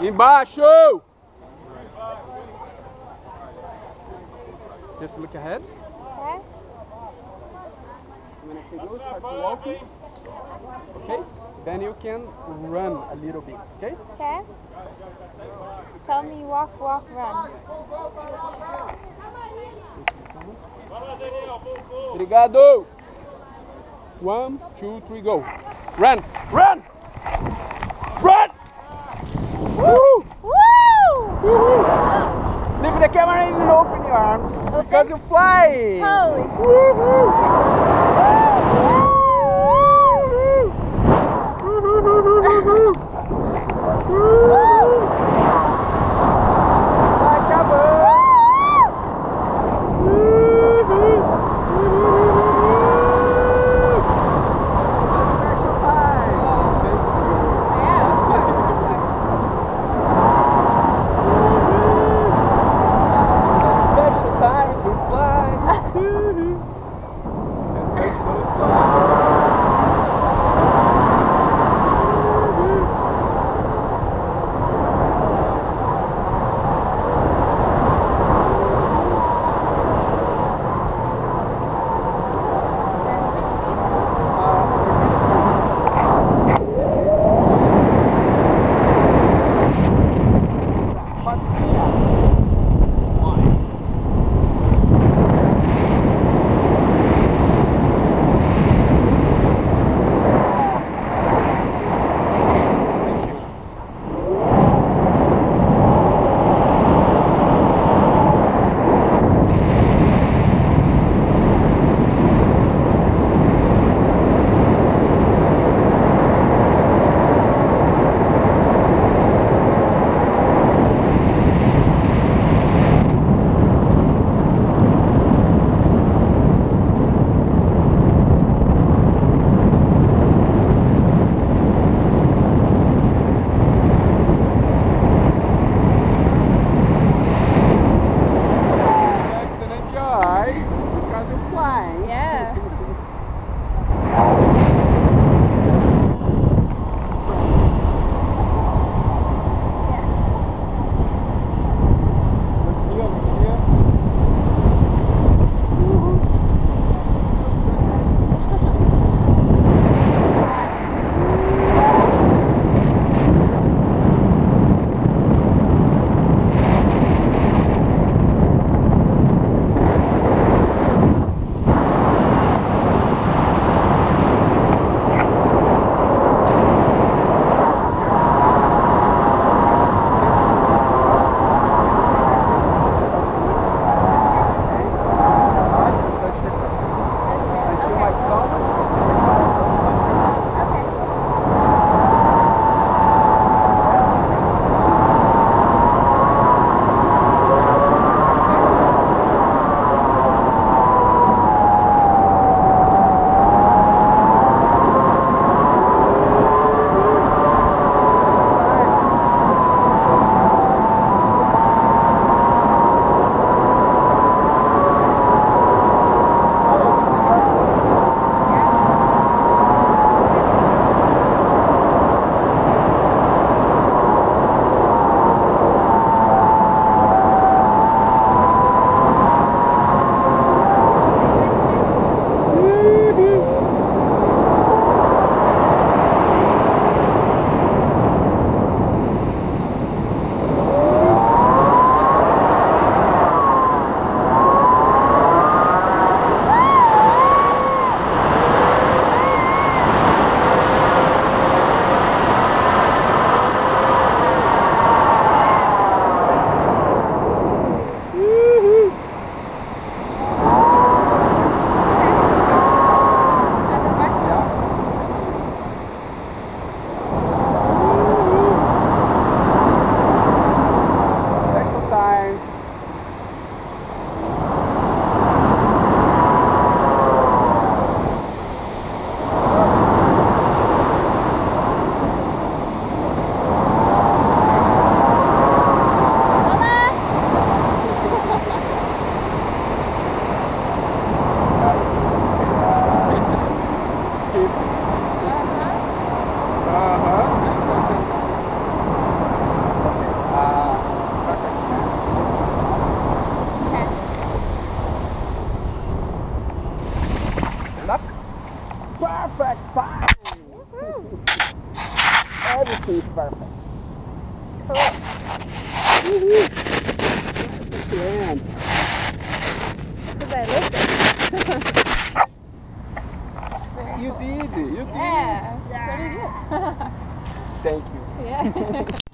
Embaixo! Just look ahead. Okay. When it goes, start walking. Okay? Then you can run a little bit, okay? Okay. Tell me walk, walk, run. Obrigado! 1, 2, 3, go. Run! Run! Run! Woo! Woo! Leave the camera and open your arms. Okay. Because you fly! Holy shit! perfect. Cool. Look at the land. Look at that. You did. You did. Yeah. So did you. Thank you. Yeah.